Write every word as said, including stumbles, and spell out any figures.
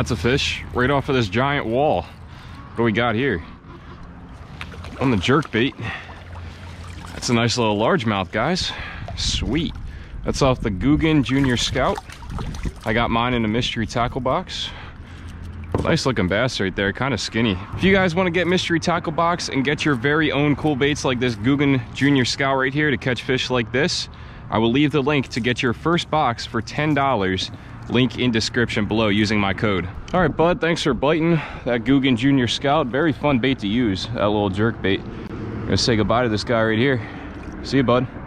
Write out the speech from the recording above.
That's a fish right off of this giant wall. What do we got here? On the jerkbait. That's a nice little largemouth, guys. Sweet. That's off the Googan Junior Scout. I got mine in a mystery tackle box. Nice looking bass right there, kind of skinny. If you guys want to get mystery tackle box and get your very own cool baits like this Googan Junior Scout right here to catch fish like this, I will leave the link to get your first box for ten dollars. Link in description below using my code. All right, bud, thanks for biting that Googan Junior Scout. Very fun bait to use, that little jerk bait. I'm gonna say goodbye to this guy right here. See you, bud.